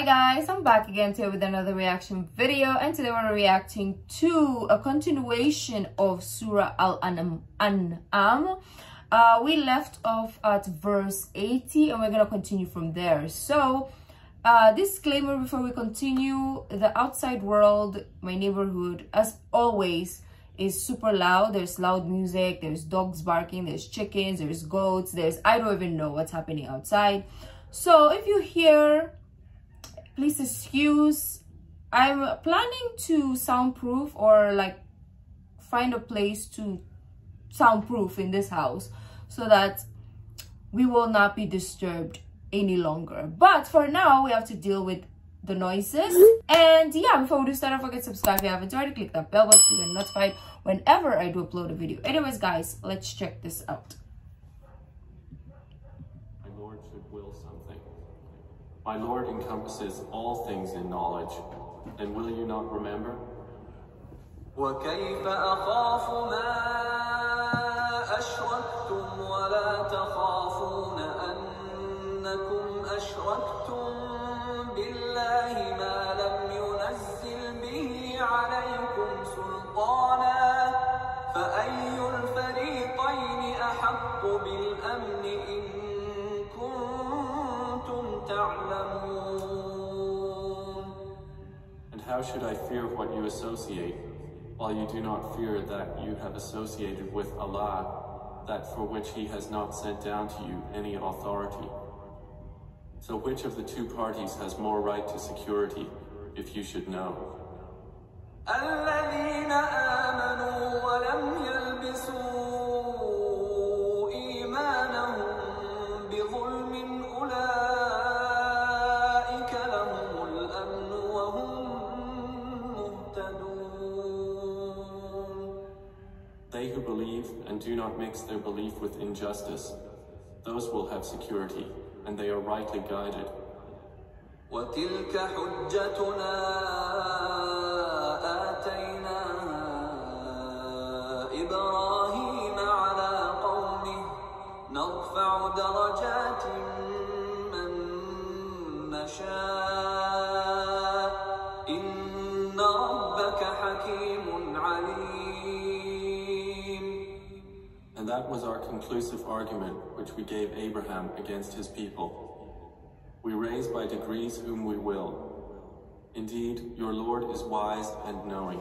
Hi guys, I'm back again today with another reaction video, and today we're reacting to a continuation of Surah Al An'am. We left off at verse 80 and we're gonna continue from there. So disclaimer before we continue: the outside world, my neighborhood, as always, is super loud. There's loud music, there's dogs barking, there's chickens, there's goats, there's I don't even know what's happening outside. So if you hear, please excuse. I'm planning to soundproof or like find a place to soundproof in this house so that we will not be disturbed any longer. But for now, we have to deal with the noises. And yeah, before we do start, don't forget to subscribe if you haven't already. Click that bell button so you get notified whenever I do upload a video. Anyways, guys, let's check this out. My Lord should will something. My Lord encompasses all things in knowledge, and will you not remember? وَكَيْفَ أَخَافُ مَا أَشْرَكْتُمْ وَلَا تَخَافُونَ أَنَّكُمْ أَشْرَكْتُمْ بِاللَّهِ مَا لَمْ يُنَزِّلْ بِهِ عَلَيْكُمْ سُلْطَانًا فَأَيُّ الْفَرِيقَيْنِ أَحَقُّ بِالْأَمْنِ إِن And how should I fear what you associate, while you do not fear that you have associated with Allah, that for which He has not sent down to you any authority? So which of the two parties has more right to security, if you should know? They who believe and do not mix their belief with injustice, those will have security, and they are rightly guided. وَتِلْكَ حُجَّتُنَا آتَيْنَاهَا إِبْرَاهِيمَ عَلَى قَوْمِهِ نَرْفَعُ دَرَجَاتٍ مَّن نَّشَاءُ إِنَّ رَبَّكَ حَكِيمٌ عَلِيمٌ And that was our conclusive argument which we gave Abraham against his people. We raise by degrees whom we will. Indeed, your Lord is wise and knowing.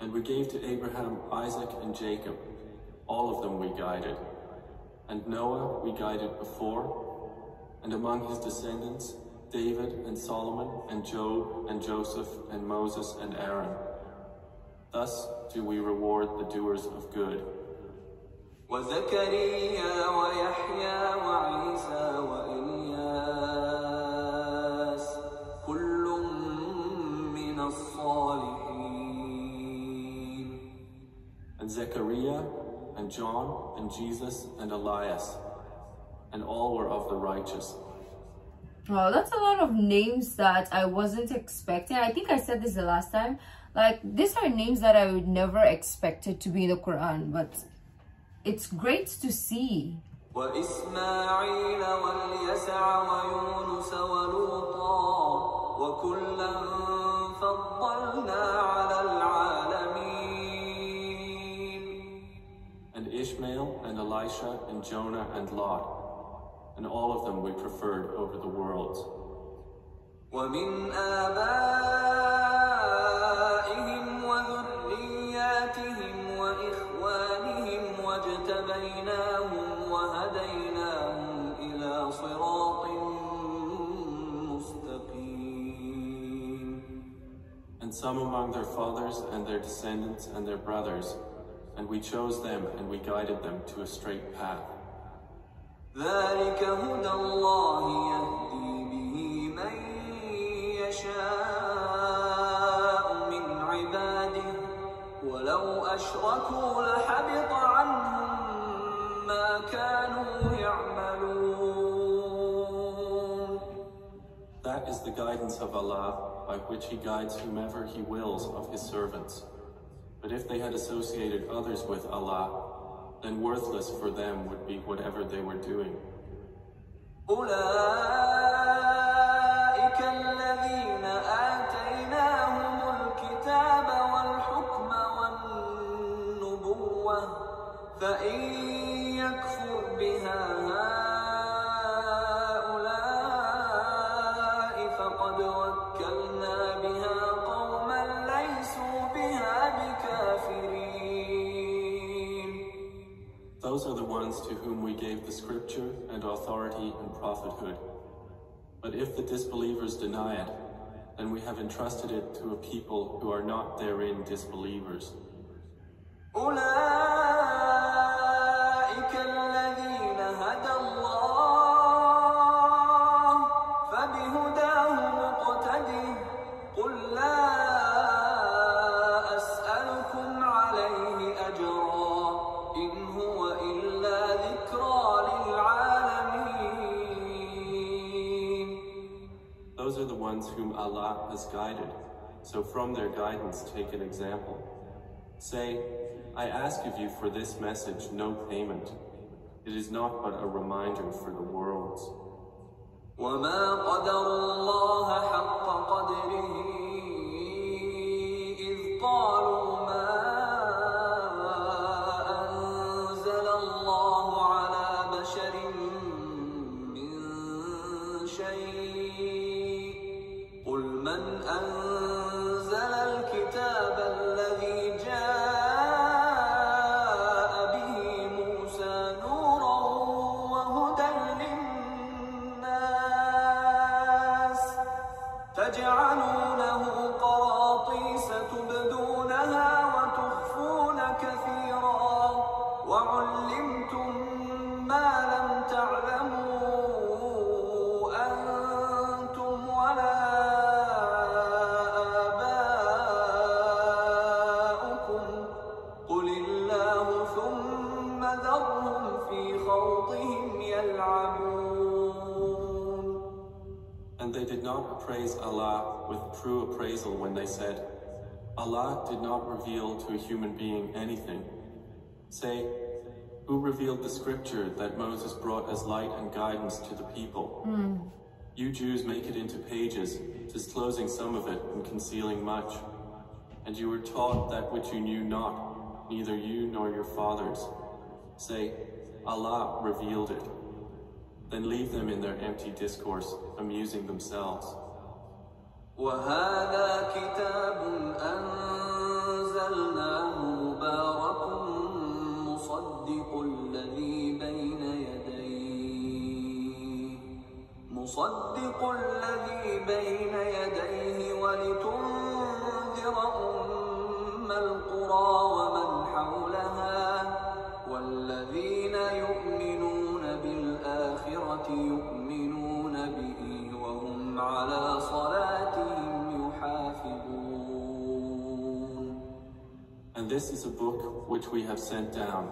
And we gave to Abraham, Isaac, and Jacob. All of them we guided. And Noah we guided before, and among his descendants, David and Solomon and Job and Joseph and Moses and Aaron. Thus do we reward the doers of good. وَزَكَرِيَّا وَيَحْيَا وَعِيسَى وَإِلْيَاسَ كُلٌّ مِّنَ الصَّالِحِينَ And Zechariah, and John, and Jesus, and Elias, and all were of the righteous. Wow, that's a lot of names that I wasn't expecting. I think I said this the last time. Like, these are names that I would never expected to be in the Quran, but it's great to see. And Ishmael and Elisha and Jonah and Lot, and all of them we preferred over the worlds. And some among their fathers and their descendants and their brothers, and we chose them and we guided them to a straight path. That is the guidance of Allah, by which He guides whomever He wills of His servants. But if they had associated others with Allah, then worthless for them would be whatever they were doing. أولئك الذين آتيناهم الكتاب والحكم والنبوة فإن يكفر بها هؤلاء فقد وكلنا بها قوما ليسوا بها بكافرين. Those are the ones to whom we gave the scripture and authority and prophethood. But if the disbelievers deny it, then we have entrusted it to a people who are not therein disbelievers. Whom Allah has guided, so from their guidance take an example. Say, I ask of you for this message no payment. It is not but a reminder for the worlds. وَمَا قَدَرُ اللَّهَ حَقَّ قَدْرِهِ إِذْ قَالُوا مَا أَنزَلَ اللَّهُ عَلَى بَشَرٍ مِّن شَيْءٍ من أنزل الكتاب الذي جاء به موسى نورا وهدى للناس تجعلونه قراطيس تبدونها وتخفون كثيرا وعلمتم ما لم تعلموا أنتم ولا And they did not praise Allah with true appraisal when they said, Allah did not reveal to a human being anything. Say, who revealed the scripture that Moses brought as light and guidance to the people? You Jews make it into pages, disclosing some of it and concealing much. And you were taught that which you knew not, neither you nor your fathers. Say, Allah revealed it. Then leave them in their empty discourse, amusing themselves. وَهَذَا كِتَابٌ أَنزَلْنَاهُ مُبَارَكٌ مُصَدِّقُ الَّذِي بَيْنَ يَدَيْهِ وَلِتُنذِرَ أُمَّ الْقُرَى وَمَنْ حَوْلَهَا وَالَّذِينَ يُؤْمِنُونَ بِالْآخِرَةِ يُؤْمِنُونَ بِهِ وَهُمْ عَلَى صَلَاتِهِمْ يُحَافِظُونَ. And this is a book which we have sent down,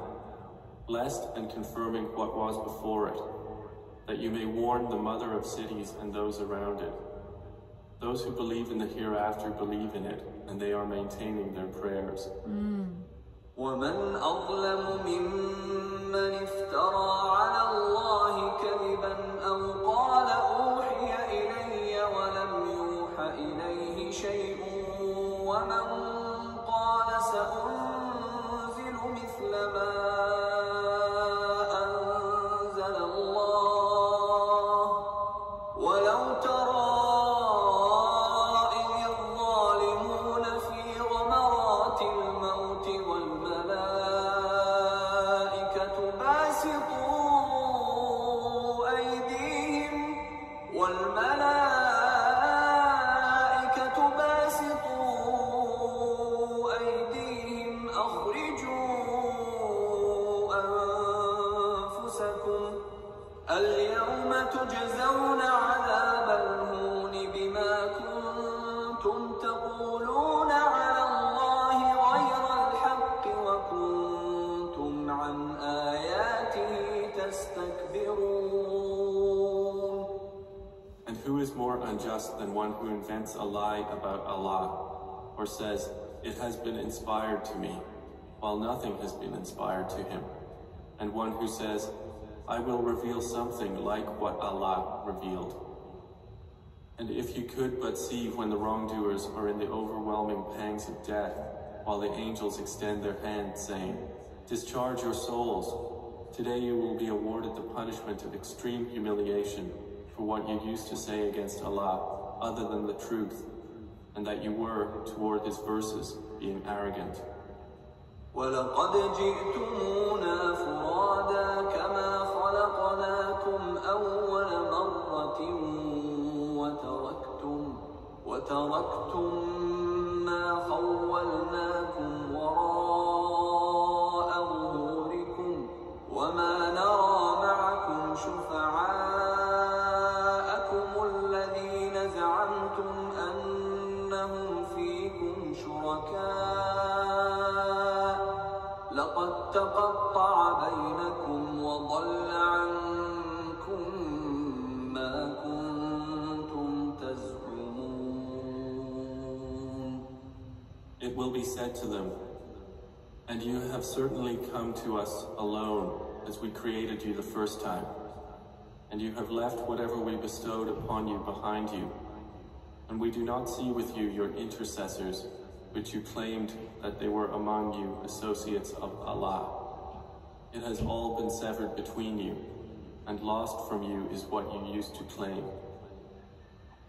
blessed and confirming what was before it, that you may warn the mother of cities and those around it. Those who believe in the hereafter believe in it, and they are maintaining their prayers. وَمَنْ أَظْلَمُ مِمَّنِ افْتَرَى عَلَى اللَّهِ كَذِبًا أَوْ قَالَ أُوحِيَ إِلَيَّ وَلَمْ يُوحَ إِلَيْهِ شَيْءٌ وَمَنْ قَالَ سَأُنْزِلُ مِثْلَ مَا أَنْزَلَ اللَّهُ وَلَوْ تَرَى إِذِ الظَّالِمُونَ فِي غَمَرَاتِ الْمَوْتِ وَالْمَلَائِكَةُ باسطوا أيديهم أخرجوا أنفسكم اليوم تجزون عذاب الهون بما كنتم تقولون على الله غير الحق وكنتم عن آياته تستكبرون. And who is more unjust than one who invents a lie about Allah, or says, it has been inspired to me, while nothing has been inspired to him, and one who says, I will reveal something like what Allah revealed. And if you could but see when the wrongdoers are in the overwhelming pangs of death, while the angels extend their hand, saying, discharge your souls. Today you will be awarded the punishment of extreme humiliation for what you used to say against Allah, other than the truth, and that you were, toward his verses, being arrogant. وتركتم ما خولناكم وراء ظهوركم وما نرى معكم شفعاءكم الذين زعمتم أنهم فيكم شركاء لقد تقطع بينكم وضل عنكم ما كنتم تزعمون. It will be said to them, and you have certainly come to us alone as we created you the first time, and you have left whatever we bestowed upon you behind you, and we do not see with you your intercessors, which you claimed that they were among you associates of Allah. It has all been severed between you, and lost from you is what you used to claim.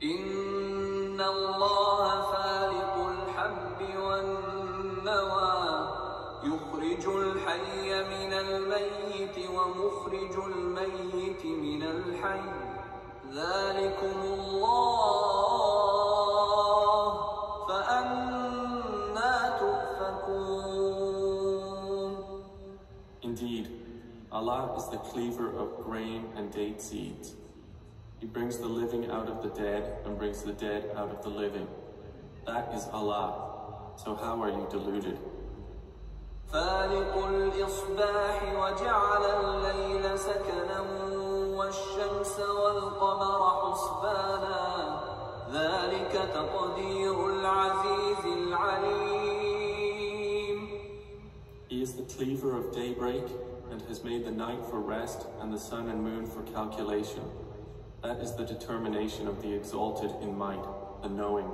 إن الله فالق الحب والنوى يخرج الحي من الميت ومخرج الميت من الحي ذلكم الله فأنى تؤفكون. Indeed, Allah is the cleaver of grain and date seeds. He brings the living out of the dead and brings the dead out of the living. That is Allah. So how are you deluded? فَالِقُ الْإِصْبَاحِ وَجَعَلَ اللَّيْلَ سَكَنًا وَالشَّمْسَ وَالْقَمَرَ حُسْبَانًا ذَلِكَ تَقْدِيرُ الْعَزِيزِ الْعَلِيمِ. He is the cleaver of daybreak and has made the night for rest and the sun and moon for calculation. That is the determination of the exalted in might, the knowing.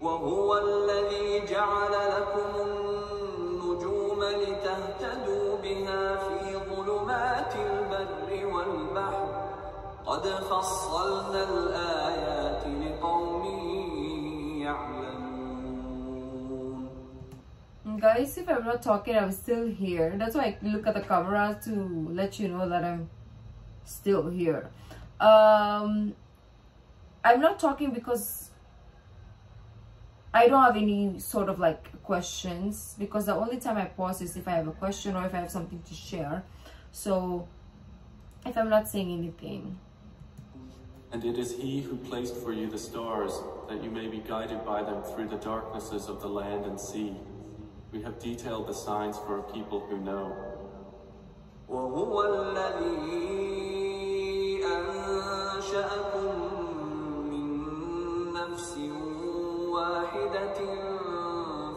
وَهُوَ الَّذِي جَعَلَ لَكُمُ النُّجُومَ لِتَهْتَدُوا بِهَا فِي ظُلُمَاتِ الْبَرِّ وَالْبَحْرِ قَدْ فَصَّلْنَا الْآيَاتِ لِقَوْمٍ يَعْلَمُونَ. Guys, if I'm not talking, I'm still here. That's why I look at the camera to let you know that I'm still here. I'm not talking because I don't have any sort of like questions, because the only time I pause is if I have a question or if I have something to share. So if I'm not saying anything. And it is he who placed for you the stars, that you may be guided by them through the darknesses of the land and sea. We have detailed the signs for a people who know. وَهُوَ الَّذِي أنشأكم من نفس واحدة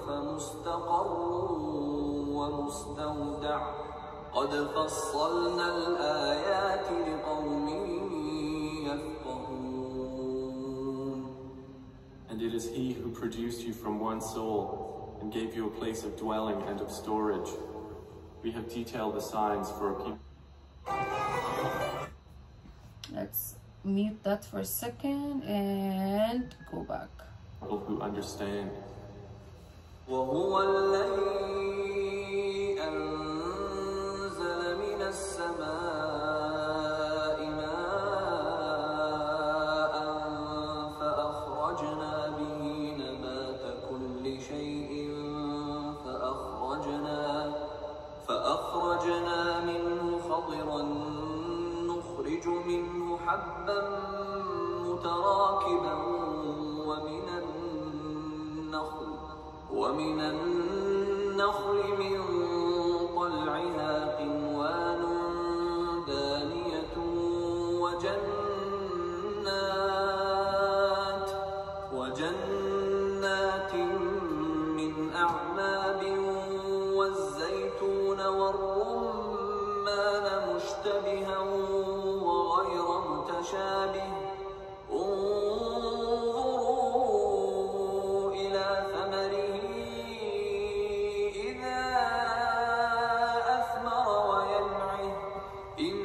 فمستقر ومستودع قد فصلنا الآيات لقوم يفقهون. And it is he who produced you from one soul and gave you a place of dwelling and of storage. We have detailed the signs for a people. Let's mute that for a second and go back. People who understand. وَهُوَ الَّذِي أَنزَلَ مِنَ السَّمَاءِ مَاءً فَأَخْرَجْنَا بِهِ نَبَاتَ كُلِّ شَيْءٍ فَأَخْرَجْنَا مِنْهُ خَضِرًا منه حبا متراكبا ومن النخل من طلعها قنوان دانية متشابه انظروا إلى ثمره إذا أثمر وينعه إن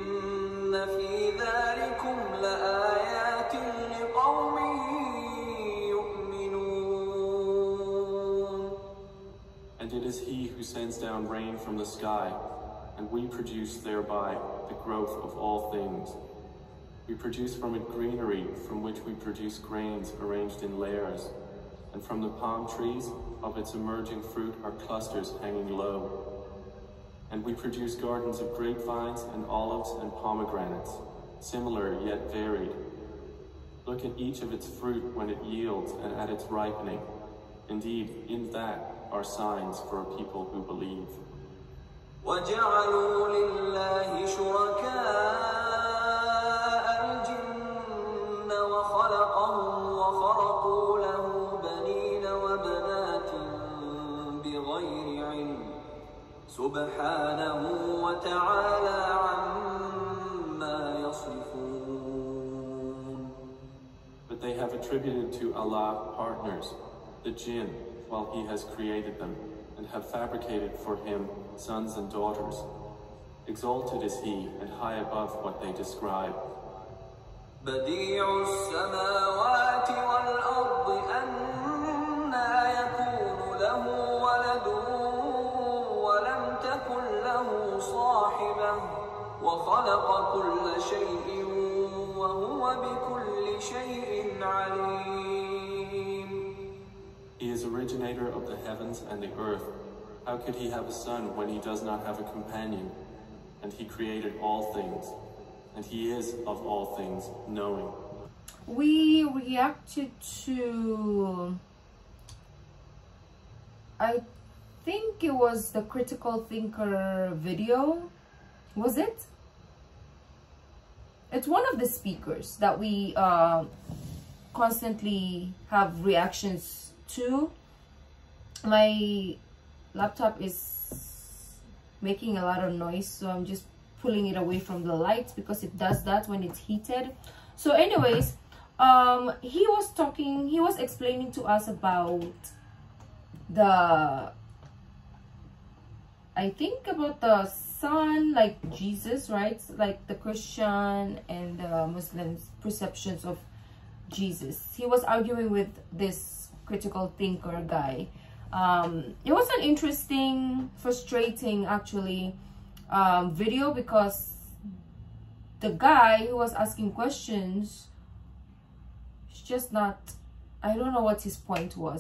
في ذلكم لآيات لقوم يؤمنون. And it is He who sends down rain from the sky, and we produce thereby the growth of all things. We produce from it greenery, from which we produce grains arranged in layers, and from the palm trees of its emerging fruit are clusters hanging low. And we produce gardens of grapevines and olives and pomegranates, similar yet varied. Look at each of its fruit when it yields and at its ripening. Indeed, in that are signs for a people who believe. وَجَعَلُوا لِلَّهِ شُرَكَاءَ الْجِنَّ وَخَلَقَهُمْ وَخَرَقُوا لَهُ بَنِينَ وَبَنَاتٍ بِغَيْرِ عِلْمٍ سُبْحَانَهُ وَتَعَالَى عَمَّا يَصِفُونَ. But they have attributed to Allah partners, the jinn, while He has created them, and have fabricated for Him sons and daughters. Exalted is He and high above what they describe. بديع السماوات والأرض أنى يكون له ولد ولم تكن له صاحبة وخلق كل شيء وهو بكل شيء عليم. He is originator of the heavens and the earth. How could He have a son when He does not have a companion? And He created all things, and He is of all things knowing. We reacted to, I think it was the Critical Thinker video, was it? It's one of the speakers that we constantly have reactions to. My laptop is making a lot of noise, so I'm just pulling it away from the lights because it does that when it's heated. So anyways, he was explaining to us about the son, like Jesus, right? Like the Christian and the Muslims' perceptions of Jesus. He was arguing with this Critical Thinker guy. It was an interesting, frustrating actually video, because the guy who was asking questions, it's just not, I don't know what his point was.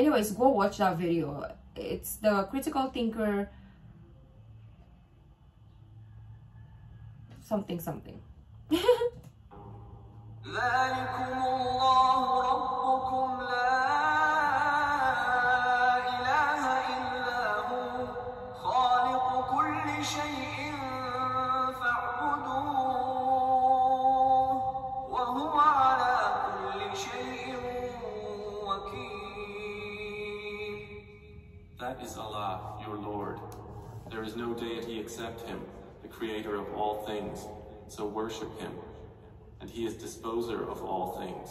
Anyways, go watch that video. It's the Critical Thinker something something. That is Allah, your Lord. There is no deity except Him, the creator of all things, so worship Him, and He is disposer of all things.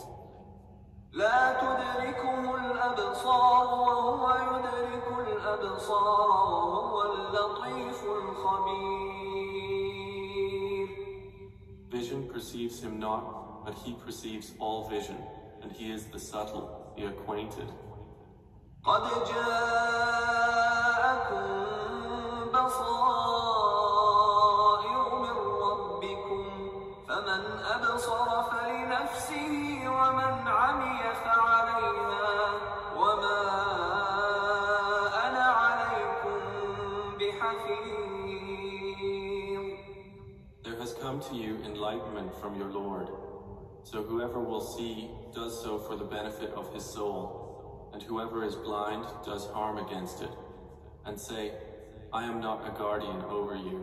لا تدركه الأبصار وهو يدرك الأبصار وهو اللطيف الخبير. Vision perceives Him not, but He perceives all vision, and He is the subtle, the acquainted. قد جاءكم بصائر من ربكم فمن أبصر فلنفسه ومن عمي فعليها وما أنا عليكم بحفيظ. There has come to you enlightenment from your Lord, so whoever will see does so for the benefit of his soul. And whoever is blind does harm against it, and say, I am not a guardian over you.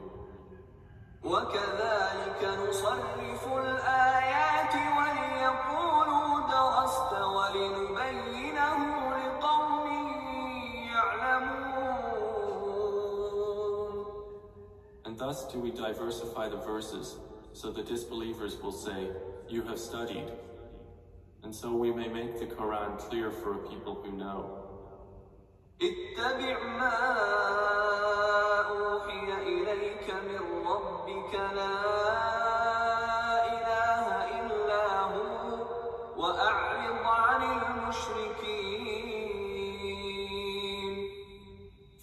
وَكَذَلِكَ نُصَرِّفُ الْآيَاتِ وَلِيَقُولُوا دَرَسْتَ وَلِنُبَيِّنَهُ لِقَوْمٍ يَعْلَمُونَ. And thus do we diversify the verses, so the disbelievers will say, you have studied, and so we may make the Quran clear for a people who know.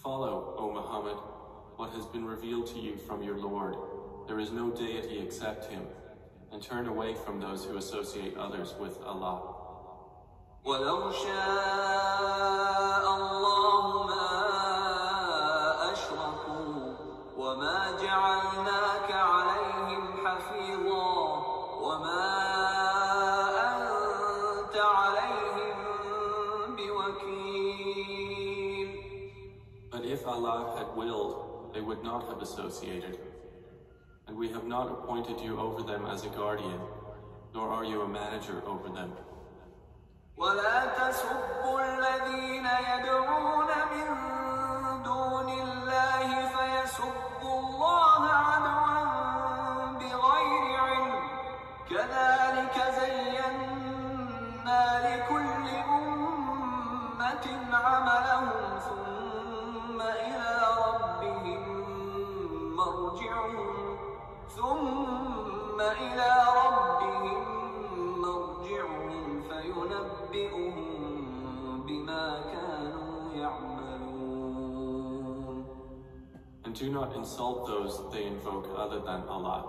Follow, O Muhammad, what has been revealed to you from your Lord. There is no deity except Him, and turn away from those who associate others with Allah. وَلَوْ شَاءَ اللَّهُ مَا أَشْرَكُوا وَمَا جَعَلْنَاكَ عَلَيْهِمْ حَفِيظًا وَمَا أَنْتَ عَلَيْهِمْ بِوَكِيلٍ. But if Allah had willed, they would not have associated. And we have not appointed you over them as a guardian, nor are you a manager over them. ولا تسبوا الذين يدعون من دون الله فيسبوا الله عدوا بغير علم كذلك زينا لكل أمة عملهم ثم إلى ربهم مرجعهم And do not insult those they invoke other than Allah,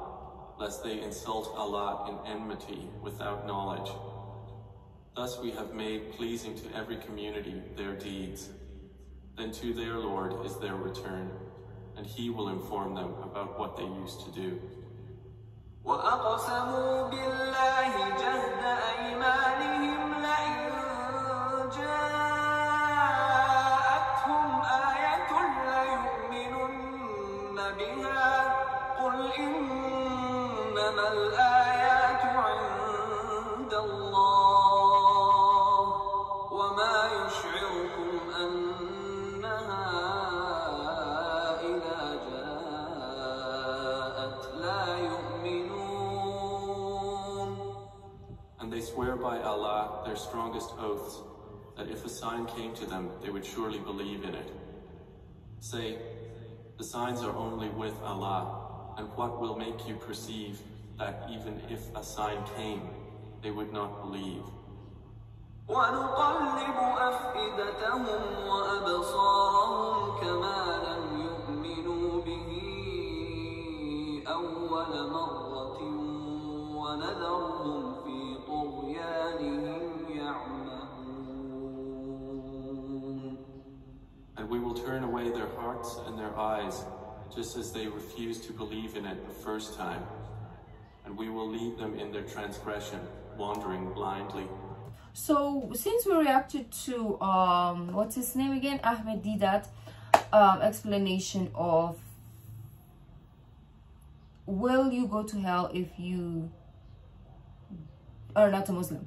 lest they insult Allah in enmity without knowledge. Thus we have made pleasing to every community their deeds. Then to their Lord is their return, and He will inform them about what they used to do. وَأَقْسَمُوا بِاللَّهِ جَهْدَ أَيْمَانِهِمْ لَئِنْ جَاءَتْهُمْ آيَةٌ لَيُؤْمِنُنَّ بِهَا قُلْ إِنَّمَا الْآيَاتُ عِنْدَ اللَّهِ وَمَا يُشْعِرُكُمْ أَنَّهَا swear by Allah their strongest oaths that if a sign came to them, they would surely believe in it. Say, the signs are only with Allah, and what will make you perceive that even if a sign came, they would not believe? وَنُقَلِّبُ أَفْئِدَتَهُمْ وَأَبْصَارَهُمْ كَمَا لَمْ يُؤْمِنُوا بِهِ أَوَّلَ مَرَّةٍ وَنَذَرُهُمْ And we will turn away their hearts and their eyes, just as they refused to believe in it the first time. And we will lead them in their transgression, wandering blindly. So, since we reacted to, what's his name again? Ahmed Didat, explanation of, will you go to hell if you are not a Muslim?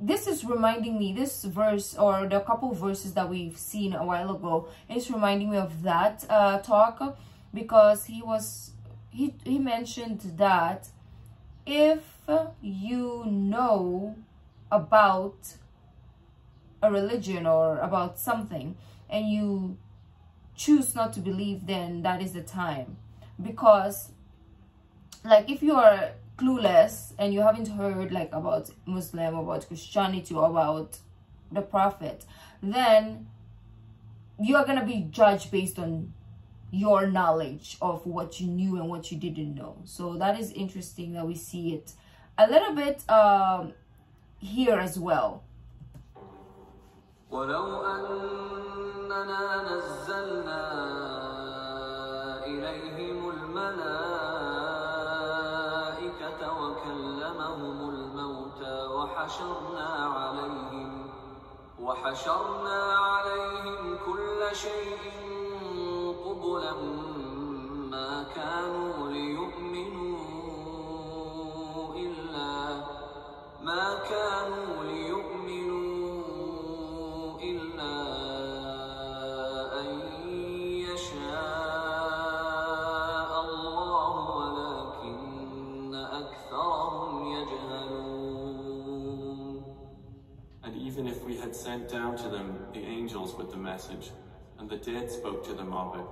This is reminding me, this verse or the couple verses that we've seen a while ago is reminding me of that talk, because he mentioned that if you know about a religion or about something and you choose not to believe, then that is the time. Because like if you are clueless and you haven't heard like about Muslim, about Christianity, or about the Prophet, then you are gonna be judged based on your knowledge of what you knew and what you didn't know. So that is interesting that we see it a little bit here as well. وَلَوْ أَنَّنَا نَزَّلْنَا إِلَيْهِمُ الْمَلَائِكَةَ وكلمهم الموتى وحشرنا عليهم كل شيء قبلا ما كانوا ليؤمنوا إلا أن يشاء الله ولا had sent down to them the angels with the message, and the dead spoke to them of it,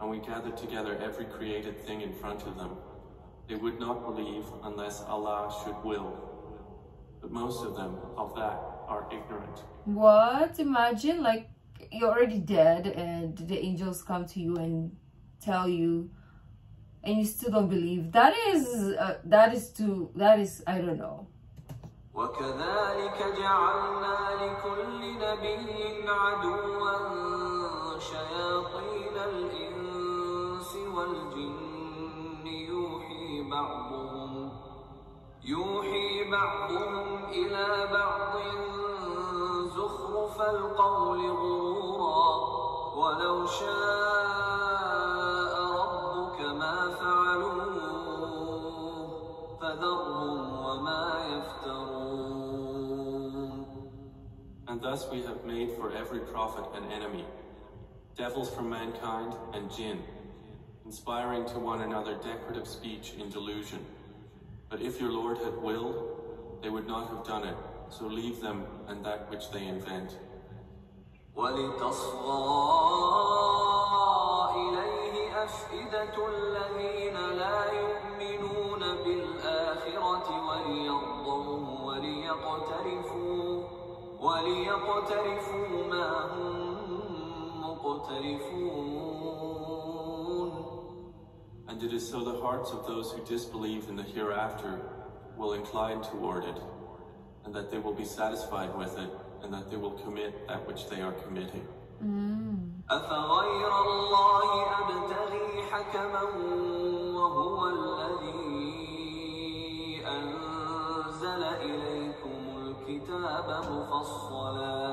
and we gathered together every created thing in front of them. They would not believe unless Allah should will. But most of them of that are ignorant. What? Imagine, like, you're already dead and the angels come to you and tell you, and you still don't believe. That is, I don't know. وَكَذَٰلِكَ جَعَلْنَا لِكُلِّ نَبِيٍّ عَدُوًّا شَيَاطِينَ الْإِنسِ وَالْجِنِّ يُوحِي بَعْضُهُمْ إِلَى بَعْضٍ زُخْرُفَ الْقَوْلِ غُرُورًا وَلَوْ شَاءَ رَبُّكَ مَا فَعَلُوهُ فَذَرْهُمْ وَمَا يَفْتَرُونَ. And thus we have made for every prophet an enemy, devils from mankind and jinn, inspiring to one another decorative speech in delusion. But if your Lord had willed, they would not have done it, so leave them and that which they invent. وَلِيَقْتَرِفُوا مَا هُمْ مُقْتَرِفُونَ. And it is so the hearts of those who disbelieve in the hereafter will incline toward it, and that they will be satisfied with it, and that they will commit that which they are committing. أَفَغَيْرَ اللَّهِ أَبْتَغِي حَكَمًا وَهُوَ الَّذِي أَنزَلَ إِلَيْهِ كتابا مفصلا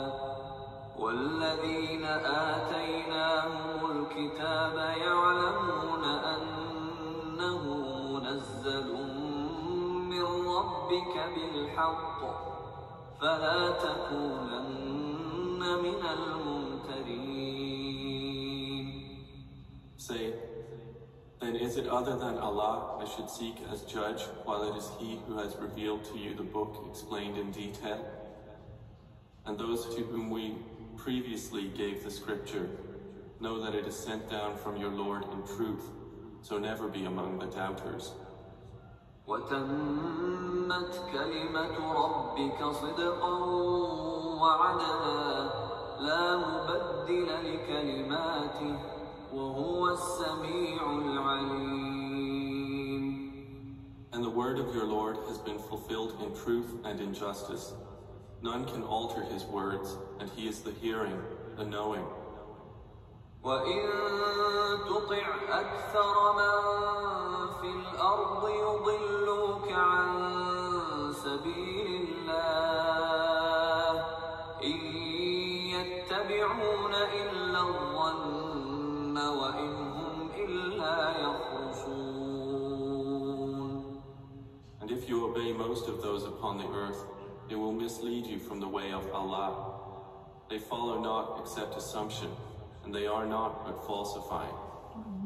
والذين آتيناهم الكتاب يعلمون أنه منزل من ربك بالحق فلا تكونن من الممترين. Say, then is it other than Allah I should seek as judge, while it is He who has revealed to you the book explained in detail? And those to whom we previously gave the scripture know that it is sent down from your Lord in truth, so never be among the doubters. وَتَمَّتْ كَلِمَةُ رَبِّكَ صِدْقًا وَعَدْلًا لَا مُبَدِّلَ لِكَلِمَاتِهِ وَهُوَ السَّمِيعُ الْعَلِيمُ. And the word of your Lord has been fulfilled in truth and in justice. None can alter his words, and he is the hearing, the knowing. وَإِن تُطِعْ أَكْثَرَ مَنْ فِي الْأَرْضِ يُضِلُّوكَ عَنْ سَبِيلِ اللَّهِ إِنْ يَتَّبِعُونَ إِلَّا الظَّنَّ وَإِنْهُمْ إِلَّا يَخْرُصُونَ. And if you obey most of those upon the earth, they will mislead you from the way of Allah. They follow not except assumption, and they are not but falsifying.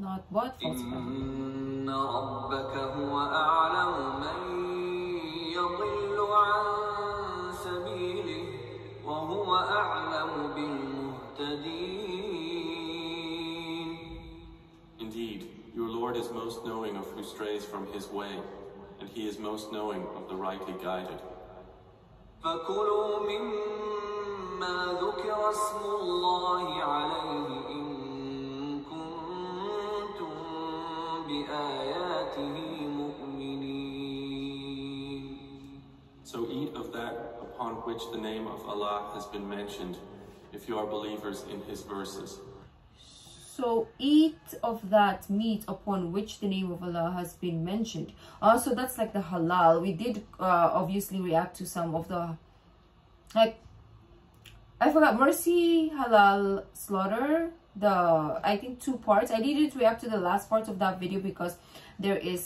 Not what? إِنَّ رَبَّكَ هُوَ أَعْلَمُ مَنْ يَضِلُّ عَنْ سَبِيلِهِ وَهُوَ أَعْلَمُ بِالْمُهْتَدِينَ. Indeed, your Lord is most knowing of who strays from his way, and he is most knowing of the rightly guided. فَكُلُوا مِمَّا ذُكِرَ اسْمُ اللَّهِ عَلَيْهِ إِن كُنتُم بِآيَاتِهِ مُؤْمِنِينَ. So eat of that upon which the name of Allah has been mentioned, if you are believers in his verses. So eat of that meat upon which the name of Allah has been mentioned. Also, that's like the halal. We did obviously react to some of the, like, I forgot, mercy halal slaughter, the, I think, two parts. I didn't react to the last part of that video because there is,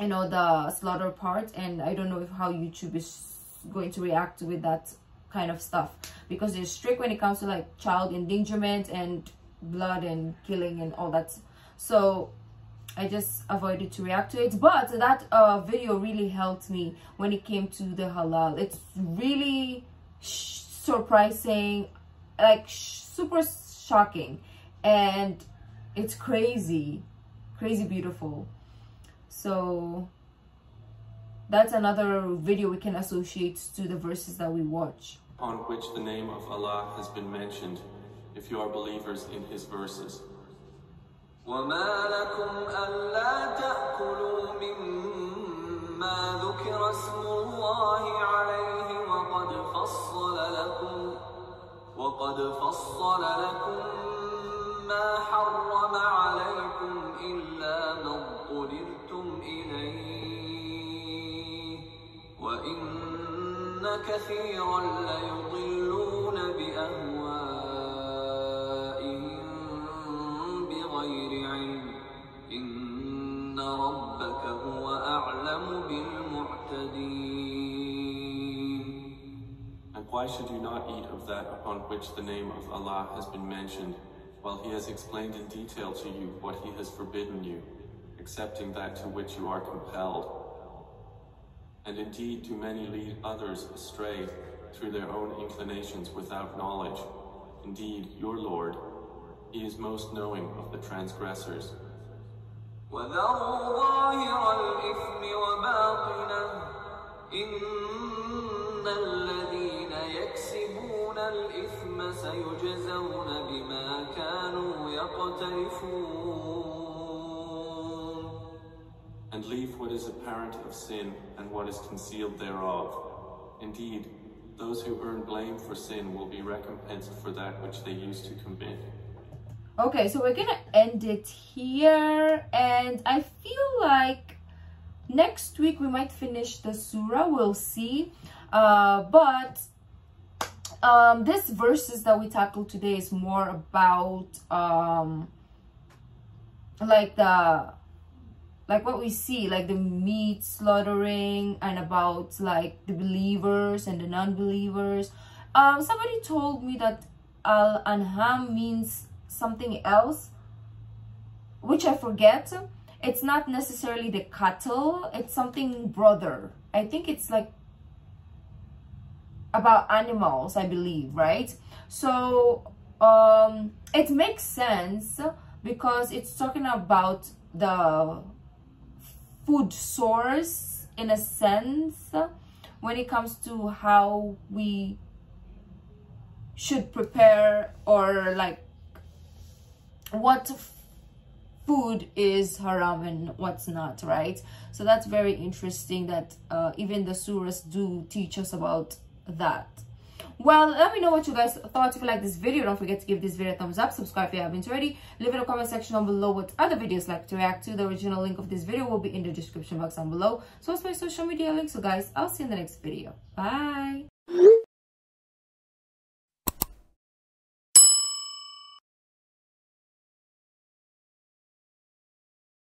you know, the slaughter part, and I don't know if how YouTube is going to react with that kind of stuff, because they're strict when it comes to like child endangerment and blood and killing and all that. So I just avoided to react to it, but that video really helped me when it came to the halal. It's really surprising, like super shocking, and it's crazy beautiful. So that's another video we can associate to the verses that we watch, on which the name of Allah has been mentioned, if you are believers in his verses. وَمَا لَكُمْ أَلَّا تَأْكُلُوا مِمَّا ذُكِرَ اسْمُ اللَّهِ عَلَيْهِ وَقَدْ فَصَّلَ لَكُمْ مَا حَرَّمَ عَلَيْكُمْ إِلَّا مَا اضْطُرِرْتُمْ إِلَيْهِ وَإِنَّ كَثِيرًا لَيُضِلُّونَ بِأَهْوَائِهِمْ بِغَيْرِ عِلْمٍ إِنَّ رَبَّكَ هُوَ أَعْلَمُ بِالْمُعْتَدِينَ. And why should you not eat of that upon which the name of Allah has been mentioned, while he has explained in detail to you what he has forbidden you, excepting that to which you are compelled? And indeed, do many lead others astray through their own inclinations without knowledge. Indeed, your Lord, he is most knowing of the transgressors. And leave what is apparent of sin and what is concealed thereof. Indeed, those who earn blame for sin will be recompensed for that which they used to commit. Okay, so we're gonna end it here, and I feel like next week we might finish the surah, we'll see. But this verses that we tackled today is more about like what we see, like the meat slaughtering, and about like the believers and the non-believers. Somebody told me that Al An'am means something else, which I forget. It's not necessarily the cattle, it's something brother. I think it's like about animals, I believe, right? So it makes sense because it's talking about the food source in a sense when it comes to how we should prepare, or like what food is haram and what's not, right? So that's very interesting that even the surahs do teach us about that. Well, let me know what you guys thought. If you like this video, don't forget to give this video a thumbs up, subscribe if you haven't already, leave in a comment section down below what other videos like to react to. The original link of this video will be in the description box down below, so it's my social media link. So guys, I'll see you in the next video. Bye.